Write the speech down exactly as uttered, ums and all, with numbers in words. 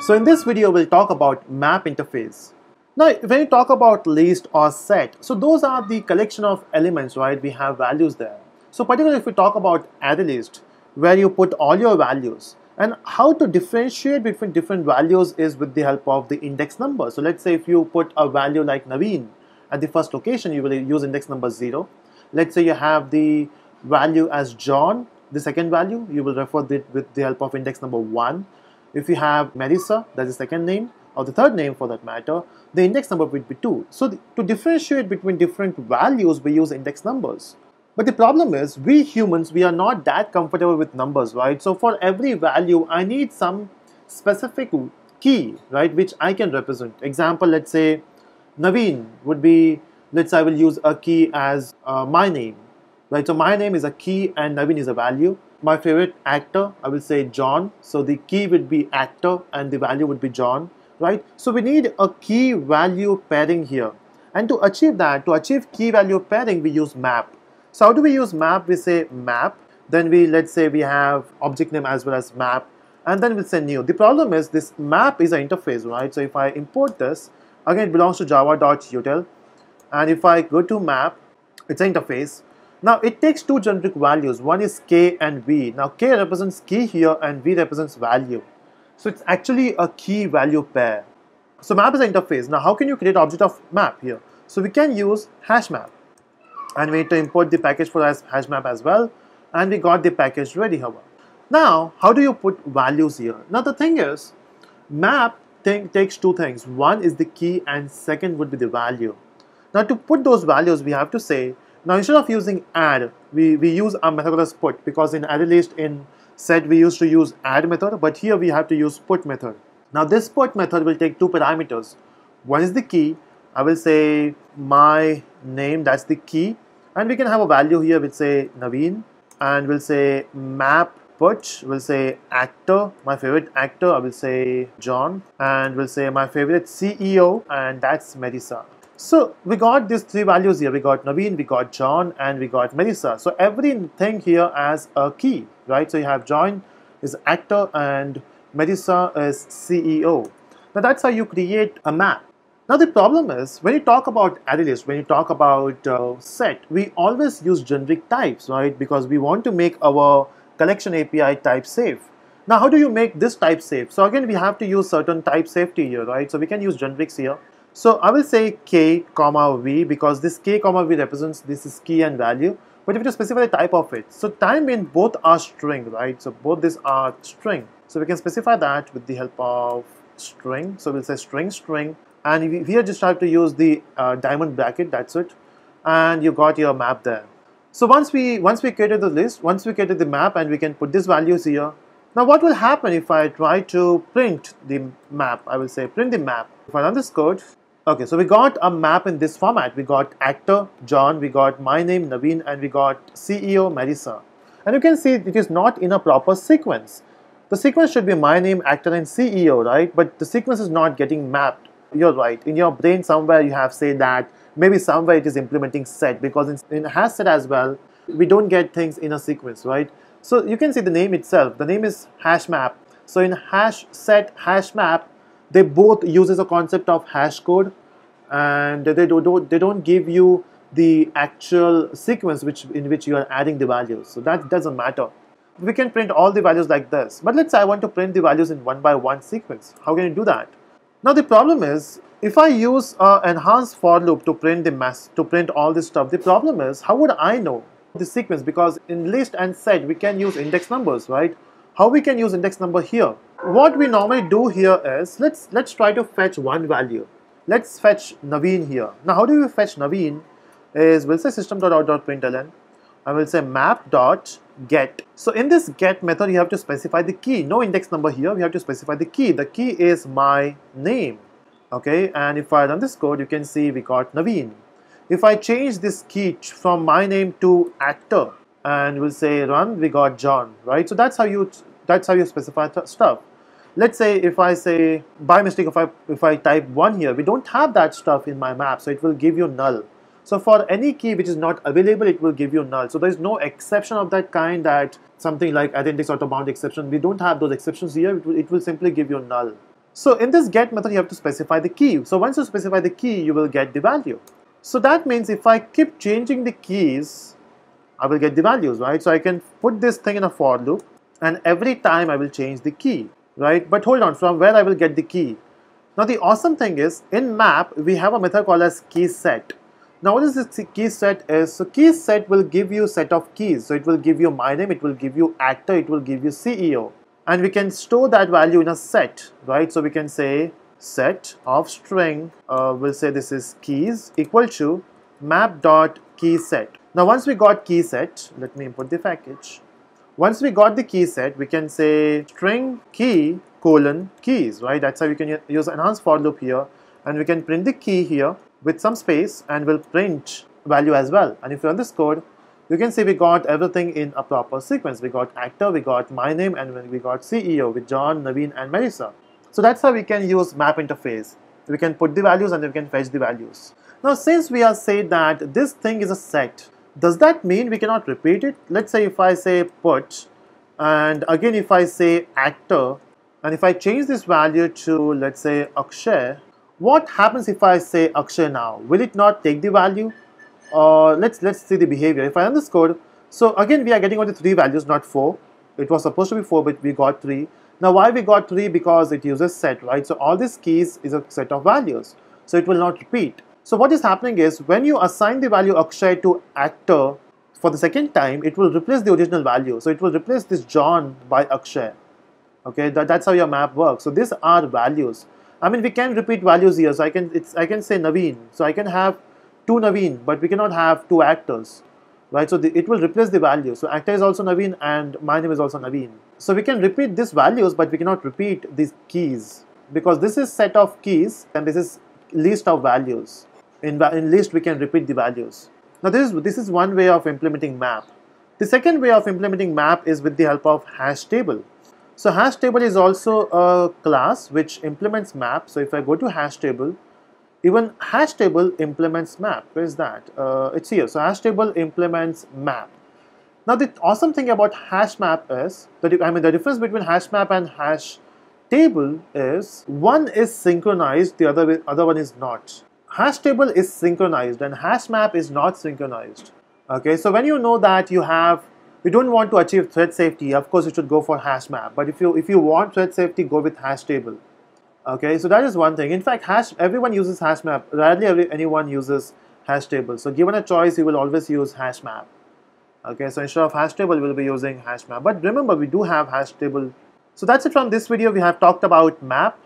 So in this video, we'll talk about map interface. Now, when you talk about list or set, so those are the collection of elements, right? We have values there. So particularly if we talk about array list, where you put all your values, and how to differentiate between different values is with the help of the index number. So let's say if you put a value like Naveen at the first location, you will use index number zero. Let's say you have the value as John, the second value, you will refer it with the help of index number one. If you have Marissa, that's the second name, or the third name for that matter, the index number would be two. So the, to differentiate between different values, we use index numbers. But the problem is, we humans, we are not that comfortable with numbers, right? So for every value, I need some specific key, right, which I can represent. Example, let's say Naveen would be, let's say I will use a key as uh, my name, right? So my name is a key and Naveen is a value. My favorite actor, I will say John. So the key would be actor and the value would be John, right? So we need a key value pairing here. And to achieve that, to achieve key value pairing, we use map. So how do we use map? We say map, then we, let's say we have object name as well as map, and then we'll say new. The problem is this map is an interface, right? So if I import this, again, it belongs to java.util. And if I go to map, it's an interface. Now it takes two generic values, one is k and v. Now k represents key here and v represents value. So it's actually a key value pair. So map is an interface. Now how can you create object of map here? So we can use HashMap. And we need to import the package for HashMap as well. And we got the package ready, however. Now how do you put values here? Now the thing is, map thing takes two things. One is the key and second would be the value. Now to put those values, we have to say, now instead of using add, we, we use our method as put, because in array list in set we used to use add method, but here we have to use put method. Now this put method will take two parameters. One is the key, I will say my name, that's the key, and we can have a value here, we'll say Naveen, and we'll say map put, we'll say actor, my favorite actor, I will say John, and we'll say my favorite C E O, and that's Marissa. So we got these three values here, we got Naveen, we got John, and we got Marissa. So everything here as a key, right? So you have John is actor and Marissa is C E O. Now that's how you create a map. Now the problem is, when you talk about array list, when you talk about uh, set, we always use generic types, right? Because we want to make our collection A P I type safe. Now how do you make this type safe? So again, we have to use certain type safety here, right? So we can use generics here. So I will say k, comma v, because this k, comma v represents this is key and value, but if you specify the type of it. So time means both are string, right? So both these are string. So we can specify that with the help of string. So we'll say string, string, and here just have to use the uh, diamond bracket, that's it. And you got your map there. So once we, once we created the list, once we created the map, and we can put these values here. Now what will happen if I try to print the map? I will say print the map. If I run this code, okay, so we got a map in this format. We got actor, John, we got my name, Naveen, and we got C E O, Marissa. And you can see it is not in a proper sequence. The sequence should be my name, actor, and C E O, right? But the sequence is not getting mapped. You're right. In your brain somewhere you have said that, maybe somewhere it is implementing set, because in, in HashSet as well, we don't get things in a sequence, right? So you can see the name itself. The name is HashMap. So in HashSet, HashMap, they both uses a concept of hash code, and they don't they don't give you the actual sequence which in which you are adding the values. So that doesn't matter. We can print all the values like this. But let's say I want to print the values in one by one sequence. How can you do that? Now the problem is, if I use uh, enhanced for loop to print the mass to print all this stuff, the problem is how would I know the sequence? Because in list and set we can use index numbers, right? How we can use index number here? What we normally do here is, let's let's try to fetch one value. Let's fetch Naveen here. Now how do you fetch Naveen? Is we'll say system.out.println. I will say map.get. So in this get method you have to specify the key. No index number here, we have to specify the key. The key is my name. Okay, and if I run this code, you can see we got Naveen. If I change this key from my name to actor, and we'll say run, we got John, right? So that's how you that's how you specify stuff. Let's say if I say, by mistake, if I, if I type one here, we don't have that stuff in my map, so it will give you null. So for any key which is not available, it will give you null. So there is no exception of that kind, that something like idEntics auto bound exception. We don't have those exceptions here. It will, it will simply give you null. So in this get method, you have to specify the key. So once you specify the key, you will get the value. So that means if I keep changing the keys, I will get the values, right? So I can put this thing in a for loop, and every time I will change the key, right? But hold on, from where I will get the key? Now the awesome thing is, in map, we have a method called as keySet. Now what is this keySet is? So keySet will give you set of keys. So it will give you my name, it will give you actor, it will give you C E O. And we can store that value in a set, right? So we can say set of string, uh, we'll say this is keys equal to map.keySet. Now once we got keySet, let me import the package. Once we got the keySet, we can say string key colon keys, right? That's how we can use enhanced for loop here, and we can print the key here with some space, and we'll print value as well. And if you run this code, you can see we got everything in a proper sequence. We got actor, we got my name, and we got C E O with John, Naveen, and Marissa. So that's how we can use map interface. We can put the values and we can fetch the values. Now since we have said that this thing is a set, does that mean we cannot repeat it? Let's say if I say put, and again if I say actor, and if I change this value to, let's say, Akshay, what happens if I say Akshay now? Will it not take the value? Uh, let's let's see the behavior. If I run this code, so again we are getting only three values, not four. It was supposed to be four, but we got three. Now why we got three? Because it uses set, right? So all these keys is a set of values, so it will not repeat. So what is happening is, when you assign the value Akshay to actor for the second time, it will replace the original value. So it will replace this John by Akshay. Okay, that, that's how your map works. So these are values. I mean, we can repeat values here. So I can, it's, I can say Naveen. So I can have two Naveen, but we cannot have two actors, right? So the, it will replace the value. So actor is also Naveen and my name is also Naveen. So we can repeat these values, but we cannot repeat these keys, because this is set of keys and this is list of values. In, in list, we can repeat the values. Now this is, this is one way of implementing map. The second way of implementing map is with the help of HashTable. So HashTable is also a class which implements map. So if I go to HashTable, even HashTable implements map. Where is that? Uh, it's here. So HashTable implements map. Now the awesome thing about HashMap is, that I mean the difference between HashMap and HashTable is, one is synchronized, the other, other one is not. HashTable is synchronized and HashMap is not synchronized. Okay, so when you know that you have, you don't want to achieve thread safety, of course you should go for HashMap. But if you if you want thread safety, go with HashTable. Okay, so that is one thing. In fact, hash everyone uses HashMap. Rarely every, anyone uses HashTable. So given a choice, you will always use HashMap. Okay, so instead of HashTable, we'll be using HashMap. But remember, we do have HashTable. So that's it from this video. We have talked about map,